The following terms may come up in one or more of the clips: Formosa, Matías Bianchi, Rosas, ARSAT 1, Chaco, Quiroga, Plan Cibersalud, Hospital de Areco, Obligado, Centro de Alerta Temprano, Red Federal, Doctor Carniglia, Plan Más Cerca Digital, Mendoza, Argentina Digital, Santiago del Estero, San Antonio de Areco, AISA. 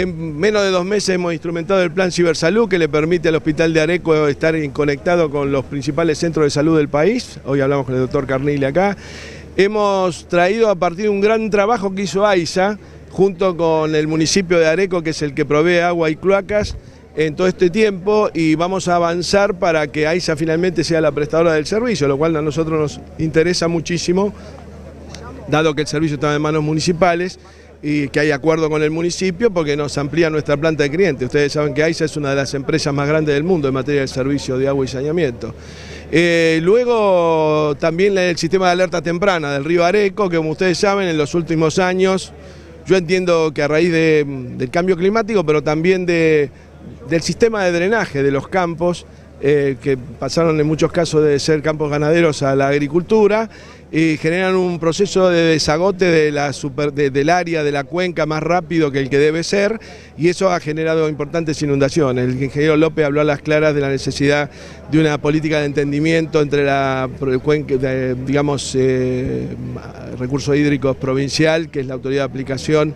En menos de 2 meses hemos instrumentado el Plan Cibersalud, que le permite al Hospital de Areco estar conectado con los principales centros de salud del país. Hoy hablamos con el doctor Carniglia acá. Hemos traído, a partir de un gran trabajo que hizo AISA, junto con el municipio de Areco, que es el que provee agua y cloacas, en todo este tiempo, y vamos a avanzar para que AISA finalmente sea la prestadora del servicio, lo cual a nosotros nos interesa muchísimo, dado que el servicio está en manos municipales y que hay acuerdo con el municipio, porque nos amplía nuestra planta de clientes. Ustedes saben que AISA es una de las empresas más grandes del mundo en materia de servicio de agua y saneamiento. Luego también el sistema de alerta temprana del río Areco, que como ustedes saben, en los últimos años, yo entiendo que a raíz del cambio climático, pero también del sistema de drenaje de los campos, que pasaron en muchos casos de ser campos ganaderos a la agricultura, y generan un proceso de desagote del área de la cuenca más rápido que el que debe ser, y eso ha generado importantes inundaciones. El ingeniero López habló a las claras de la necesidad de una política de entendimiento entre la cuenca, digamos, recursos hídricos provincial, que es la autoridad de aplicación,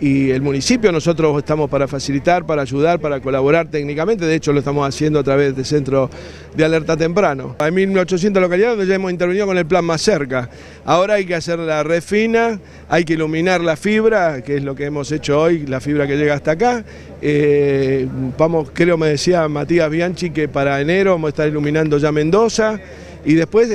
y el municipio. Nosotros estamos para facilitar, para ayudar, para colaborar técnicamente. De hecho, lo estamos haciendo a través del Centro de Alerta Temprano. Hay 1.800 localidades donde ya hemos intervenido con el plan Más Cerca. Ahora hay que hacer la red fina, hay que iluminar la fibra, que es lo que hemos hecho hoy, la fibra que llega hasta acá. Vamos, creo, me decía Matías Bianchi, que para enero vamos a estar iluminando ya Mendoza, y después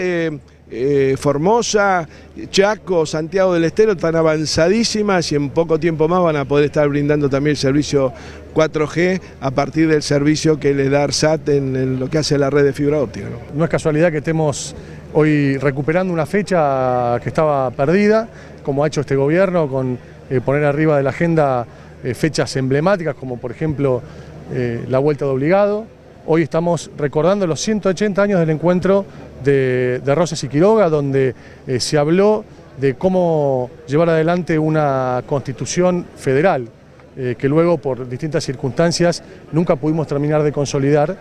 Formosa, Chaco, Santiago del Estero están avanzadísimas, y en poco tiempo más van a poder estar brindando también el servicio 4G a partir del servicio que les da ARSAT en lo que hace la red de fibra óptica, ¿no? No es casualidad que estemos hoy recuperando una fecha que estaba perdida, como ha hecho este gobierno, con poner arriba de la agenda fechas emblemáticas, como por ejemplo la vuelta de Obligado. Hoy estamos recordando los 180 años del encuentro de Rosas y Quiroga, donde se habló de cómo llevar adelante una constitución federal, que luego por distintas circunstancias nunca pudimos terminar de consolidar,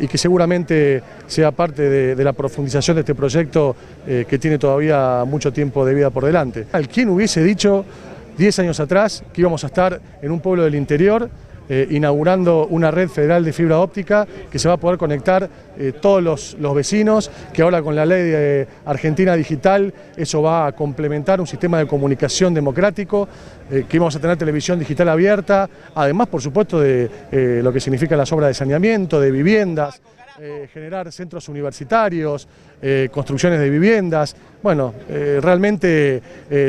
y que seguramente sea parte de la profundización de este proyecto, que tiene todavía mucho tiempo de vida por delante. ¿Quién hubiese dicho 10 años atrás que íbamos a estar en un pueblo del interior inaugurando una red federal de fibra óptica que se va a poder conectar todos los vecinos, que ahora con la ley de Argentina Digital eso va a complementar un sistema de comunicación democrático, que vamos a tener televisión digital abierta, además por supuesto de lo que significan las obras de saneamiento, de viviendas, generar centros universitarios, construcciones de viviendas? Bueno, realmente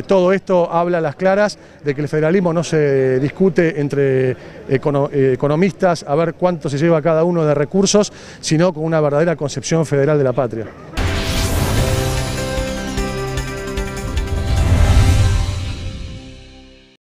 todo esto habla a las claras de que el federalismo no se discute entre economistas a ver cuánto se lleva cada uno de recursos, sino con una verdadera concepción federal de la patria.